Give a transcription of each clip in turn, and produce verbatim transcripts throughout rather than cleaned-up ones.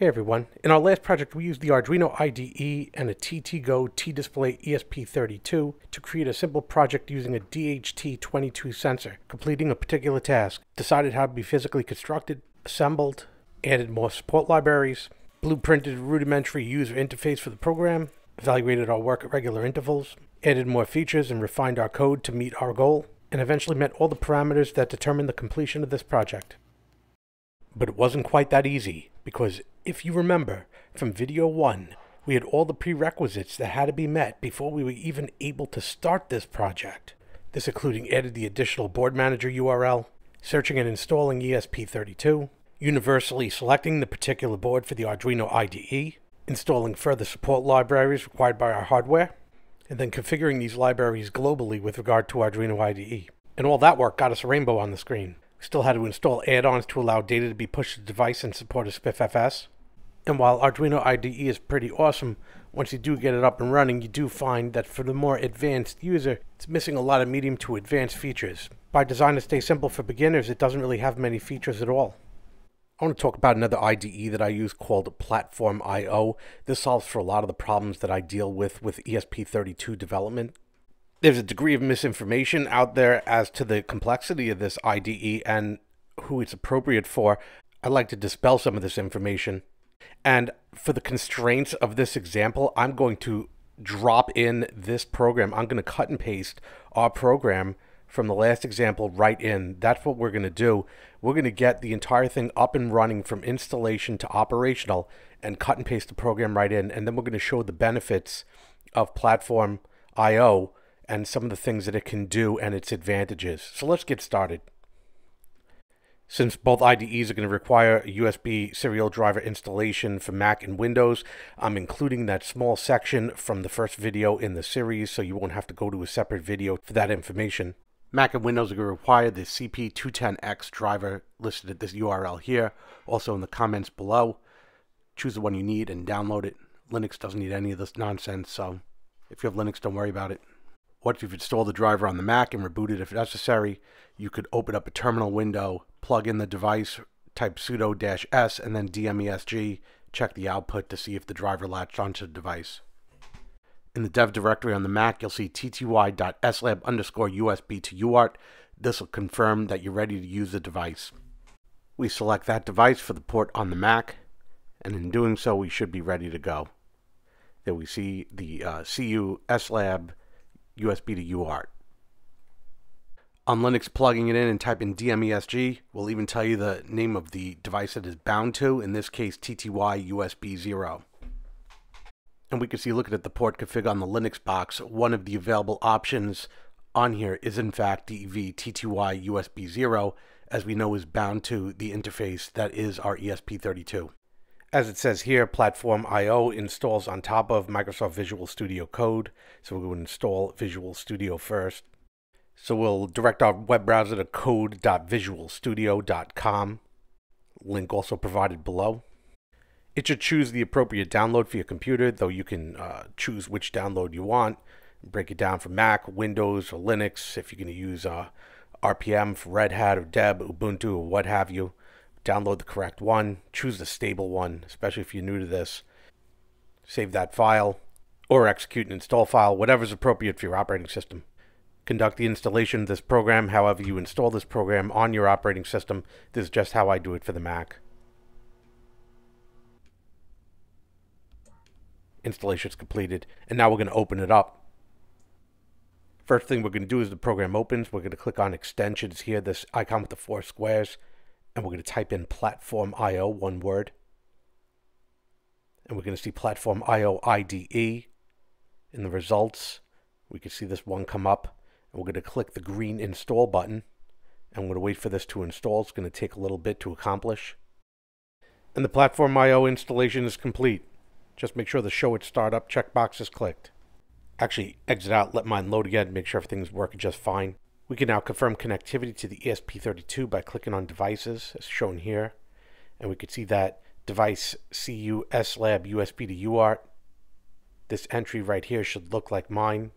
Hey everyone, in our last project we used the Arduino I D E and a T T G O T Display E S P thirty-two to create a simple project using a D H T twenty-two sensor, completing a particular task, decided how to be physically constructed, assembled, added more support libraries, blueprinted rudimentary user interface for the program, evaluated our work at regular intervals, added more features and refined our code to meet our goal, and eventually met all the parameters that determined the completion of this project. But it wasn't quite that easy, because if you remember, from video one, we had all the prerequisites that had to be met before we were even able to start this project. This including adding the additional board manager U R L, searching and installing E S P thirty-two, universally selecting the particular board for the Arduino I D E, installing further support libraries required by our hardware, and then configuring these libraries globally with regard to Arduino I D E. And all that work got us a rainbow on the screen. We still had to install add-ons to allow data to be pushed to the device in support of SPIFFS. And while Arduino I D E is pretty awesome, once you do get it up and running, you do find that for the more advanced user, it's missing a lot of medium to advanced features. By design to stay simple for beginners, it doesn't really have many features at all. I want to talk about another I D E that I use called PlatformIO. This solves for a lot of the problems that I deal with with E S P thirty-two development. There's a degree of misinformation out there as to the complexity of this I D E and who it's appropriate for. I'd like to dispel some of this information. And for the constraints of this example, I'm going to drop in this program. I'm going to cut and paste our program from the last example right in. That's what we're going to do. We're going to get the entire thing up and running from installation to operational and cut and paste the program right in. And then we're going to show the benefits of PlatformIO and some of the things that it can do and its advantages. So let's get started. Since both I D Es are going to require a U S B serial driver installation for Mac and Windows, I'm including that small section from the first video in the series, so you won't have to go to a separate video for that information. Mac and Windows are going to require the C P two ten X driver listed at this U R L here, also in the comments below. Choose the one you need and download it. Linux doesn't need any of this nonsense, so if you have Linux, don't worry about it. Once you've installed the driver on the Mac and rebooted if necessary, you could open up a terminal window, plug in the device, type sudo dash s and then D M E S G, check the output to see if the driver latched onto the device. In the dev directory on the Mac, you'll see tty dot slab underscore U S B to U A R T. This will confirm that you're ready to use the device. We select that device for the port on the Mac, and in doing so, we should be ready to go. There we see the uh, C U slab U S B to U A R T. On Linux, plugging it in and typing D M E S G will even tell you the name of the device it is bound to, in this case T T Y U S B zero. And we can see, looking at the port config on the Linux box, one of the available options on here is in fact D V T T Y U S B zero, as we know is bound to the interface that is our E S P thirty-two. As it says here, PlatformIO installs on top of Microsoft Visual Studio Code, so we're going to install Visual Studio first. So we'll direct our web browser to code dot visual studio dot com, link also provided below. It should choose the appropriate download for your computer, though you can uh, choose which download you want, break it down for Mac, Windows, or Linux, if you're going to use uh, R P M for Red Hat or Deb, Ubuntu, or what have you. Download the correct one, choose the stable one, especially if you're new to this. Save that file, or execute an install file, whatever's appropriate for your operating system. Conduct the installation of this program however you install this program on your operating system. This is just how I do it for the Mac. Installation is completed, and now we're going to open it up. First thing we're going to do is the program opens. We're going to click on extensions here, this icon with the four squares. And we're going to type in PlatformIO, one word. And we're going to see PlatformIO I D E. In the results, we can see this one come up. And we're going to click the green install button. And we're going to wait for this to install. It's going to take a little bit to accomplish. And the PlatformIO installation is complete. Just make sure the show at startup checkbox is clicked. Actually, exit out, let mine load again, make sure everything's working just fine. We can now confirm connectivity to the E S P thirty-two by clicking on devices, as shown here. And we can see that device C U slab U S B to U A R T. This entry right here should look like mine.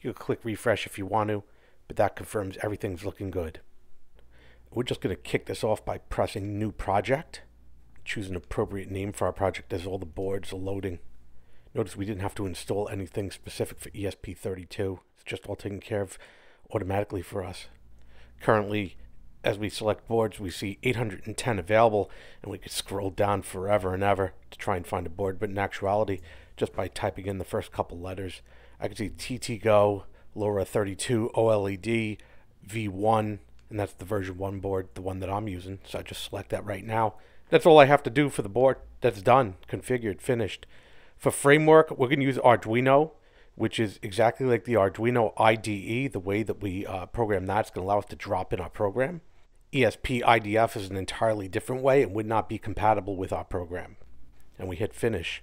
You can click refresh if you want to, but that confirms everything's looking good. We're just going to kick this off by pressing new project. choose an appropriate name for our project as all the boards are loading. Notice we didn't have to install anything specific for E S P thirty-two. It's just all taken care of automatically for us. Currently, as we select boards, we see eight hundred ten available, and we could scroll down forever and ever to try and find a board, but in actuality, just by typing in the first couple letters, I can see T T G O LoRa thirty-two OLED V one, and that's the version one board, the one that I'm using, so I just select that right now. That's all I have to do for the board. That's done, configured, finished. For framework, we're going to use Arduino, which is exactly like the Arduino I D E. The way that we uh, program that is going to allow us to drop in our program. E S P I D F is an entirely different way and would not be compatible with our program. And we hit finish.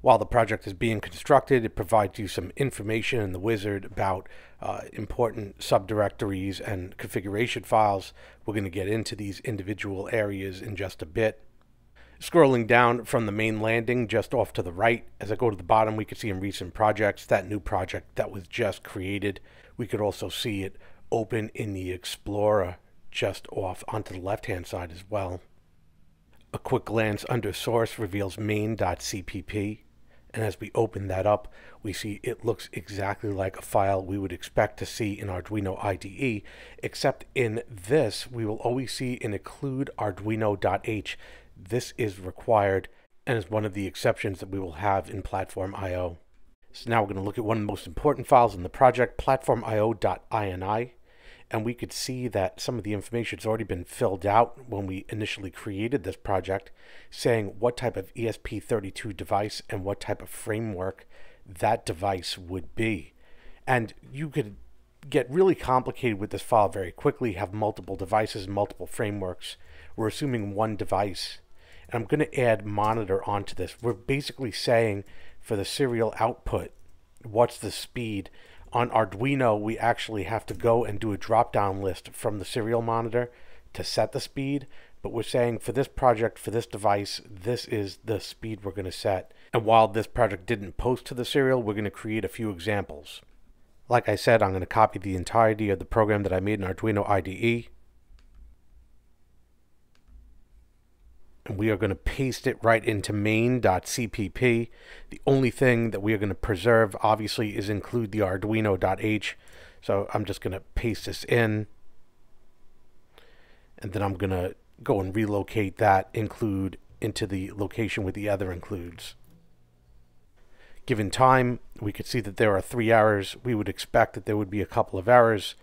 While the project is being constructed, it provides you some information in the wizard about uh, important subdirectories and configuration files. We're going to get into these individual areas in just a bit. Scrolling down from the main landing just off to the right, as I go to the bottom, we could see in recent projects, that new project that was just created. We could also see it open in the Explorer just off onto the left-hand side as well. A quick glance under source reveals main.cpp, and as we open that up, we see it looks exactly like a file we would expect to see in Arduino I D E, except in this, we will always see an include Arduino.h. This is required and is one of the exceptions that we will have in PlatformIO. So now we're going to look at one of the most important files in the project, platformio.ini, and we could see that some of the information has already been filled out when we initially created this project, saying what type of E S P thirty-two device and what type of framework that device would be. And you could get really complicated with this file very quickly, have multiple devices, multiple frameworks. We're assuming one device. I'm going to add monitor onto this. We're basically saying for the serial output, what's the speed? On Arduino, we actually have to go and do a drop-down list from the serial monitor to set the speed. But we're saying for this project, for this device, this is the speed we're going to set. And while this project didn't post to the serial, we're going to create a few examples. Like I said, I'm going to copy the entirety of the program that I made in Arduino I D E. We are going to paste it right into main.cpp. The only thing that we are going to preserve, obviously, is include the Arduino.h. So I'm just going to paste this in. And then I'm going to go and relocate that include into the location with the other includes. Given time, we could see that there are three errors. We would expect that there would be a couple of errors.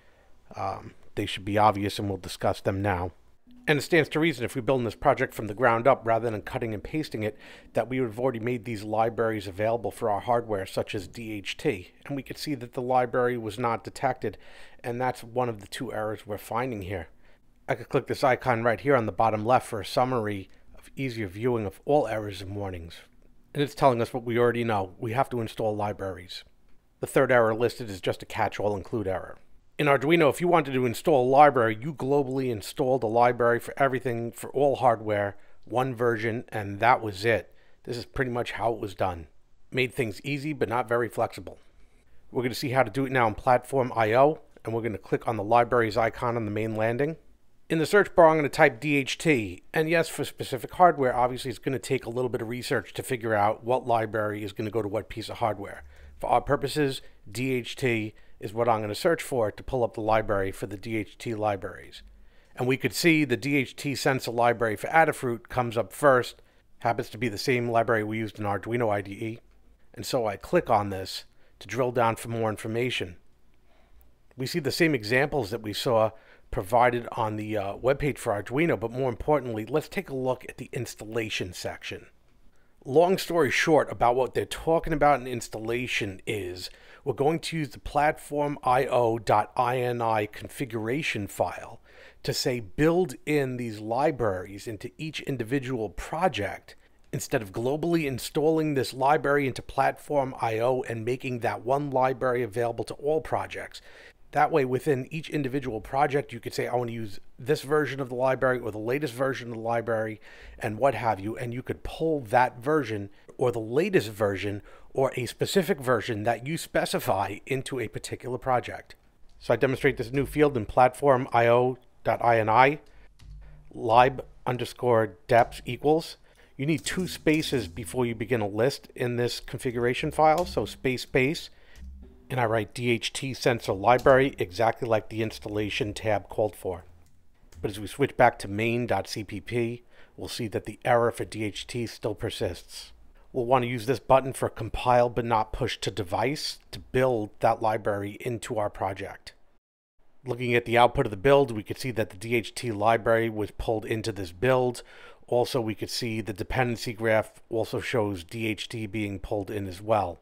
Um, they should be obvious, and we'll discuss them now. And it stands to reason, if we build this project from the ground up rather than cutting and pasting it, that we would have already made these libraries available for our hardware, such as D H T. And we could see that the library was not detected, and that's one of the two errors we're finding here. I could click this icon right here on the bottom left for a summary of easier viewing of all errors and warnings. And it's telling us what we already know. We have to install libraries. The third error listed is just a catch-all include error. In Arduino, if you wanted to install a library, you globally installed a library for everything, for all hardware, one version, and that was it. This is pretty much how it was done. Made things easy, but not very flexible. We're going to see how to do it now in PlatformIO, and we're going to click on the libraries icon on the main landing. In the search bar, I'm going to type D H T, and yes, for specific hardware, obviously it's going to take a little bit of research to figure out what library is going to go to what piece of hardware. For our purposes, D H T is what I'm going to search for to pull up the library for the D H T libraries. And we could see the D H T sensor library for Adafruit comes up first, happens to be the same library we used in Arduino I D E. And so I click on this to drill down for more information. We see the same examples that we saw provided on the uh, webpage for Arduino, but more importantly, let's take a look at the installation section. Long story short about what they're talking about in installation is we're going to use the platformio.ini configuration file to say build in these libraries into each individual project instead of globally installing this library into PlatformIO and making that one library available to all projects. That way, within each individual project, you could say, I want to use this version of the library or the latest version of the library and what have you. And you could pull that version or the latest version or a specific version that you specify into a particular project. So I demonstrate this new field in platformio.ini, lib underscore deps equals. You need two spaces before you begin a list in this configuration file, so space space, and I write D H T sensor library exactly like the installation tab called for. But as we switch back to main.cpp, we'll see that the error for D H T still persists. We'll want to use this button for compile but not push to device to build that library into our project. Looking at the output of the build, we could see that the D H T library was pulled into this build. Also, we could see the dependency graph also shows D H T being pulled in as well.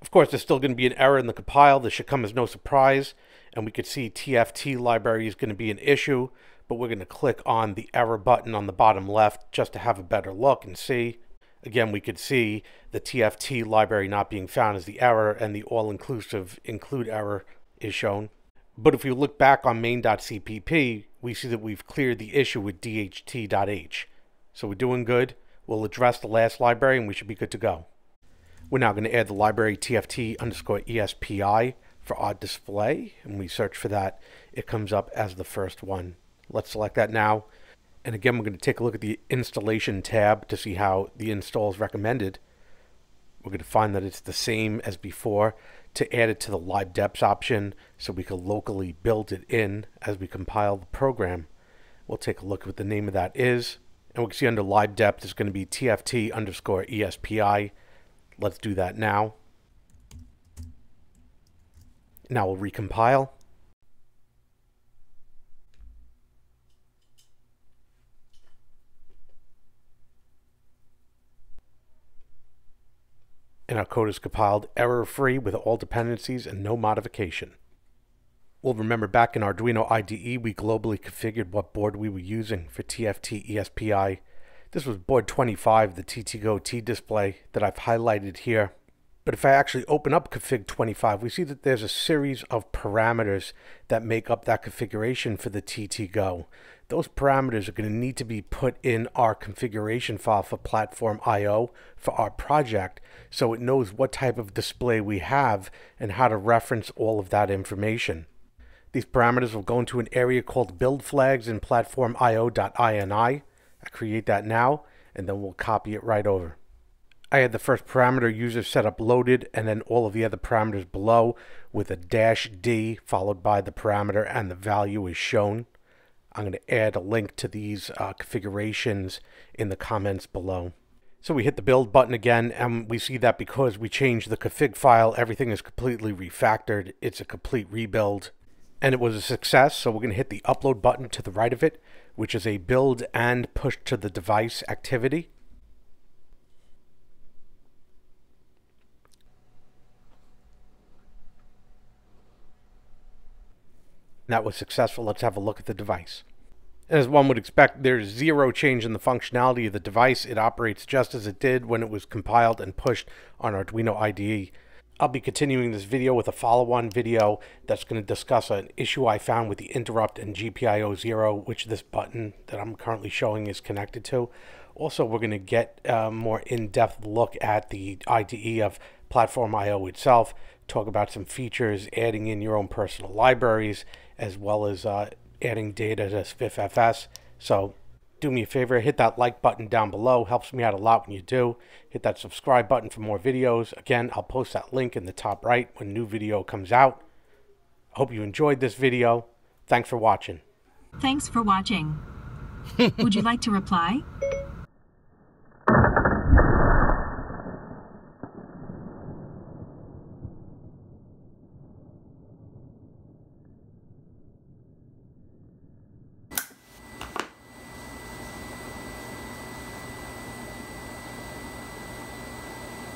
Of course, there's still going to be an error in the compile. This should come as no surprise. And we could see T F T library is going to be an issue, but we're going to click on the error button on the bottom left just to have a better look and see. Again, we could see the T F T library not being found as the error, and the all-inclusive include error is shown. But if you look back on main.cpp, we see that we've cleared the issue with D H T.h. So we're doing good. We'll address the last library and we should be good to go. We're now going to add the library T F T underscore E S P I for our display. And we search for that. It comes up as the first one. Let's select that now. And again, we're going to take a look at the installation tab to see how the install is recommended. We're going to find that it's the same as before, to add it to the libdeps option so we can locally build it in as we compile the program. We'll take a look at what the name of that is. And we can see under libdeps is going to be T F T underscore E S P I. Let's do that now. Now we'll recompile. And our code is compiled error-free with all dependencies and no modification. We'll remember back in Arduino I D E, we globally configured what board we were using for T F T E S P I. This was board twenty-five, the T T G O T Display that I've highlighted here. But if I actually open up config twenty-five, we see that there's a series of parameters that make up that configuration for the T T G O. Those parameters are going to need to be put in our configuration file for PlatformIO for our project, so it knows what type of display we have and how to reference all of that information. These parameters will go into an area called build flags in platformio.ini. I create that now, and then we'll copy it right over. I had the first parameter user setup loaded, and then all of the other parameters below with a dash D followed by the parameter and the value is shown. I'm going to add a link to these uh, configurations in the comments below. So we hit the build button again, and we see that because we changed the config file, everything is completely refactored. It's a complete rebuild, and it was a success. So we're going to hit the upload button to the right of it, which is a build and push to the device activity. That was successful. Let's have a look at the device. As one would expect, there's zero change in the functionality of the device. It operates just as it did when it was compiled and pushed on Arduino I D E. I'll be continuing this video with a follow-on video that's going to discuss an issue I found with the interrupt and G P I O zero, which this button that I'm currently showing is connected to. Also, we're going to get a more in-depth look at the I D E of PlatformIO itself, talk about some features, adding in your own personal libraries, as well as uh, adding data to SPIFFS. So do me a favor, hit that like button down below. Helps me out a lot when you do. Hit that subscribe button for more videos. Again, I'll post that link in the top right when new video comes out. I hope you enjoyed this video. Thanks for watching. Thanks for watching. Would you like to reply?